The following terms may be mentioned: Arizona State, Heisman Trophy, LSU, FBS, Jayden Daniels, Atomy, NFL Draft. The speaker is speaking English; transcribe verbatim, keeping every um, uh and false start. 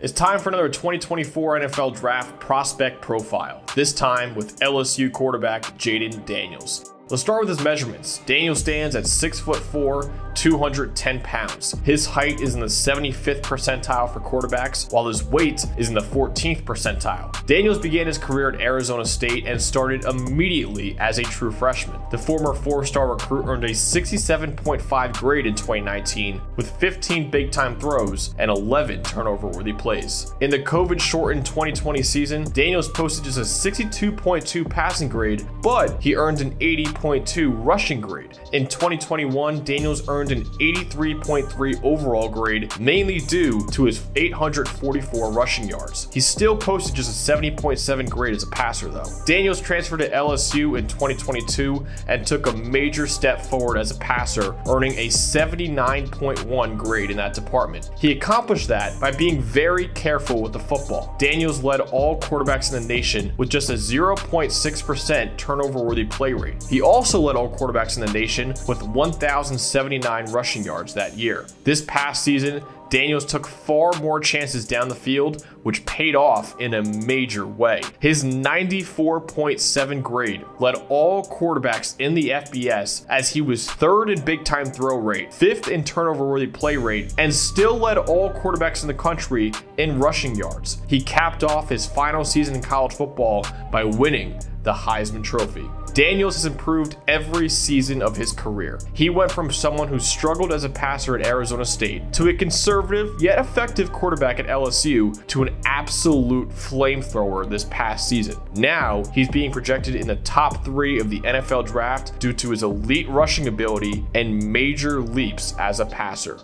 It's time for another twenty twenty-four N F L Draft prospect profile, this time with L S U quarterback Jayden Daniels. Let's start with his measurements. Daniels stands at six foot four, two hundred ten pounds. His height is in the seventy-fifth percentile for quarterbacks, while his weight is in the fourteenth percentile. Daniels began his career at Arizona State and started immediately as a true freshman. The former four-star recruit earned a sixty-seven point five grade in twenty nineteen with fifteen big-time throws and eleven turnover-worthy plays. In the COVID-shortened twenty twenty season, Daniels posted just a sixty-two point two passing grade, but he earned an eighty point two rushing grade. In twenty twenty-one, Daniels earned an eighty-three point three overall grade, mainly due to his eight hundred forty-four rushing yards. He still posted just a seventy point seven grade as a passer though. Daniels transferred to L S U in twenty twenty-two and took a major step forward as a passer, earning a seventy-nine point one grade in that department. He accomplished that by being very careful with the football. Daniels led all quarterbacks in the nation with just a zero point six percent turnover-worthy play rate. He also led all quarterbacks in the nation with one thousand seventy-nine rushing yards that year. This past season, Daniels took far more chances down the field, which paid off in a major way. His ninety-four point seven grade led all quarterbacks in the F B S, as he was third in big time throw rate, fifth in turnover-worthy play rate, and still led all quarterbacks in the country in rushing yards. He capped off his final season in college football by winning the Heisman Trophy. Daniels has improved every season of his career. He went from someone who struggled as a passer at Arizona State to a conservative yet effective quarterback at L S U to an absolute flamethrower this past season. Now he's being projected in the top three of the N F L draft due to his elite rushing ability and major leaps as a passer.